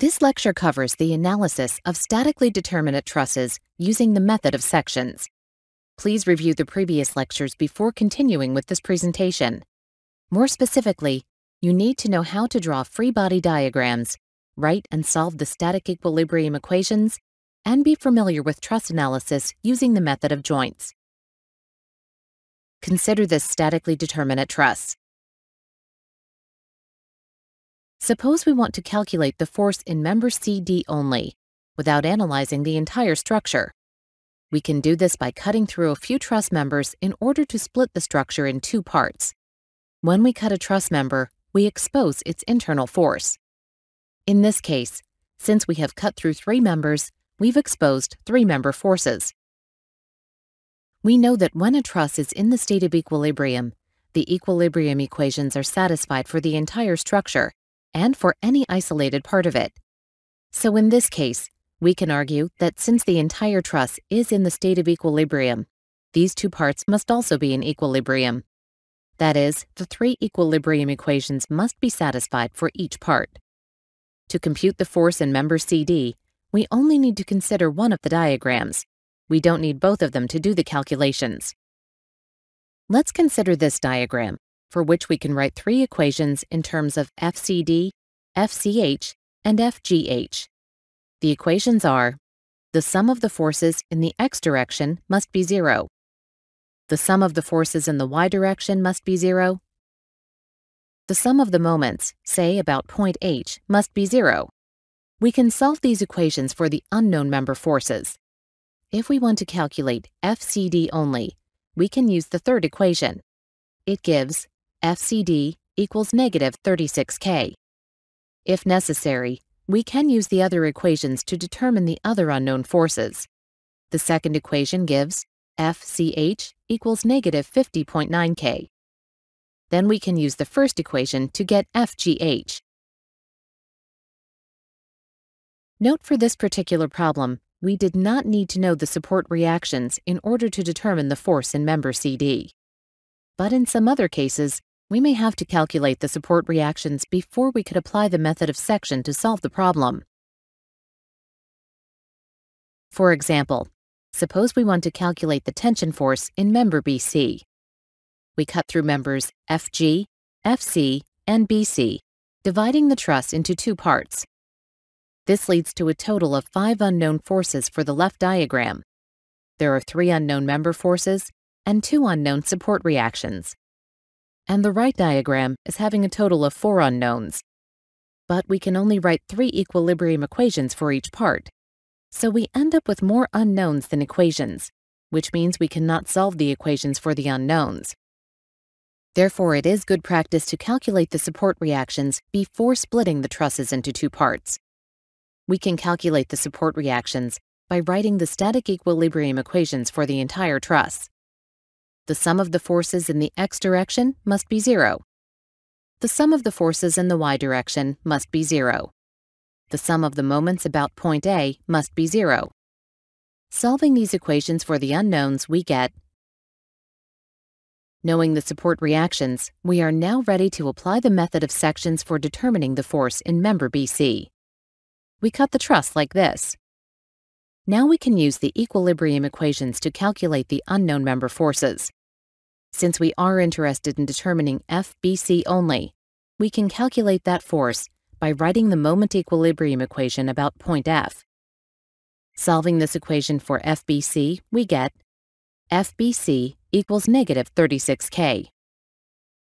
This lecture covers the analysis of statically determinate trusses using the method of sections. Please review the previous lectures before continuing with this presentation. More specifically, you need to know how to draw free body diagrams, write and solve the static equilibrium equations, and be familiar with truss analysis using the method of joints. Consider this statically determinate truss. Suppose we want to calculate the force in member CD only, without analyzing the entire structure. We can do this by cutting through a few truss members in order to split the structure in two parts. When we cut a truss member, we expose its internal force. In this case, since we have cut through three members, we've exposed three-member forces. We know that when a truss is in the state of equilibrium, the equilibrium equations are satisfied for the entire structure and for any isolated part of it. So in this case, we can argue that since the entire truss is in the state of equilibrium, these two parts must also be in equilibrium. That is, the three equilibrium equations must be satisfied for each part. To compute the force in member CD, we only need to consider one of the diagrams. We don't need both of them to do the calculations. Let's consider this diagram, for which we can write three equations in terms of FCD, FCH, and FGH. The equations are: the sum of the forces in the x direction must be 0. The sum of the forces in the y direction must be 0. The sum of the moments, say about point H, must be 0. We can solve these equations for the unknown member forces. If we want to calculate FCD only, we can use the third equation. It gives FCD equals negative 36K. If necessary, we can use the other equations to determine the other unknown forces. The second equation gives FCH equals negative 50.9K. Then we can use the first equation to get FGH. Note, for this particular problem, we did not need to know the support reactions in order to determine the force in member CD. But in some other cases, we may have to calculate the support reactions before we could apply the method of section to solve the problem. For example, suppose we want to calculate the tension force in member BC. We cut through members FG, FC, and BC, dividing the truss into two parts. This leads to a total of 5 unknown forces for the left diagram. There are 3 unknown member forces and 2 unknown support reactions. And the right diagram is having a total of 4 unknowns. But we can only write 3 equilibrium equations for each part. So we end up with more unknowns than equations, which means we cannot solve the equations for the unknowns. Therefore, it is good practice to calculate the support reactions before splitting the trusses into two parts. We can calculate the support reactions by writing the static equilibrium equations for the entire truss. The sum of the forces in the x direction must be 0. The sum of the forces in the y direction must be 0. The sum of the moments about point A must be 0. Solving these equations for the unknowns, we get. Knowing the support reactions, we are now ready to apply the method of sections for determining the force in member BC. We cut the truss like this. Now we can use the equilibrium equations to calculate the unknown member forces. Since we are interested in determining FBC only, we can calculate that force by writing the moment equilibrium equation about point F. Solving this equation for FBC, we get FBC equals negative 36K.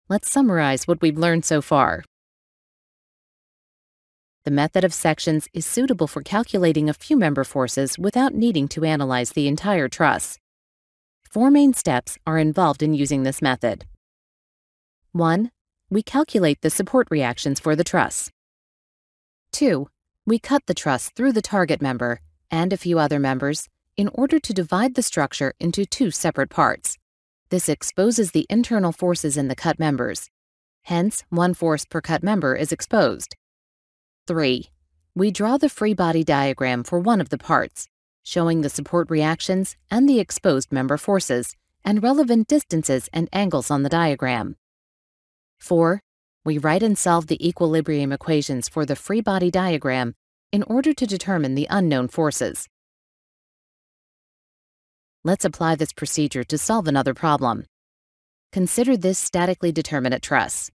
Let's summarize what we've learned so far. The method of sections is suitable for calculating a few member forces without needing to analyze the entire truss. 4 main steps are involved in using this method. 1. We calculate the support reactions for the truss. 2. We cut the truss through the target member and a few other members in order to divide the structure into two separate parts. This exposes the internal forces in the cut members. Hence, 1 force per cut member is exposed. 3. We draw the free body diagram for one of the parts, showing the support reactions and the exposed member forces, and relevant distances and angles on the diagram. 4. We write and solve the equilibrium equations for the free body diagram in order to determine the unknown forces. Let's apply this procedure to solve another problem. Consider this statically determinate truss.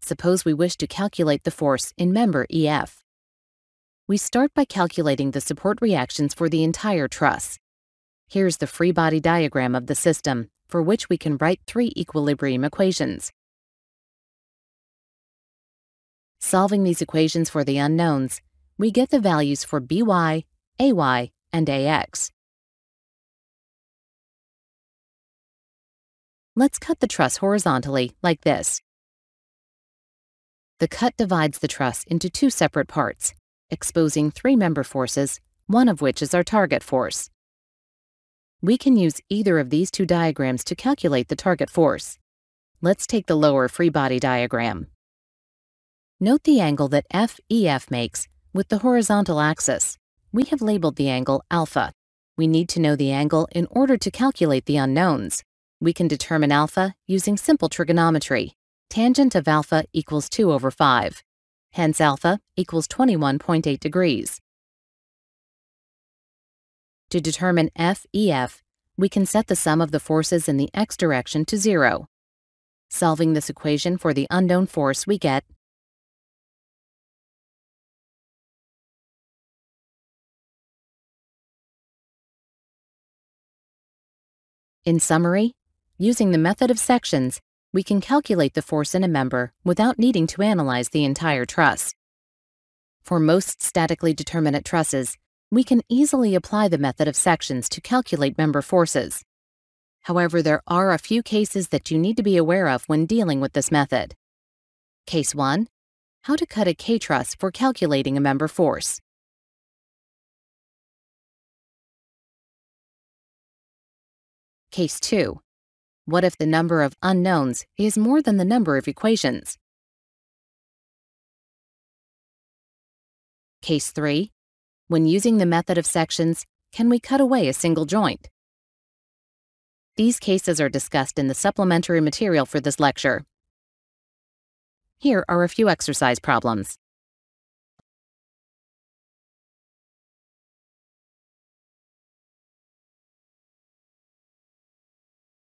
Suppose we wish to calculate the force in member EF. We start by calculating the support reactions for the entire truss. Here's the free body diagram of the system, for which we can write three equilibrium equations. Solving these equations for the unknowns, we get the values for By, Ay, and Ax. Let's cut the truss horizontally, like this. The cut divides the truss into two separate parts, exposing three member forces, one of which is our target force. We can use either of these two diagrams to calculate the target force. Let's take the lower free body diagram. Note the angle that FEF makes with the horizontal axis. We have labeled the angle alpha. We need to know the angle in order to calculate the unknowns. We can determine alpha using simple trigonometry. Tangent of alpha equals 2 over 5. Hence alpha equals 21.8 degrees. To determine FEF, we can set the sum of the forces in the x direction to 0. Solving this equation for the unknown force, we get . In summary, using the method of sections, we can calculate the force in a member without needing to analyze the entire truss. For most statically determinate trusses, we can easily apply the method of sections to calculate member forces. However, there are a few cases that you need to be aware of when dealing with this method. Case 1. How to cut a K-truss for calculating a member force. Case 2. What if the number of unknowns is more than the number of equations? Case 3. When using the method of sections, can we cut away a single joint? These cases are discussed in the supplementary material for this lecture. Here are a few exercise problems.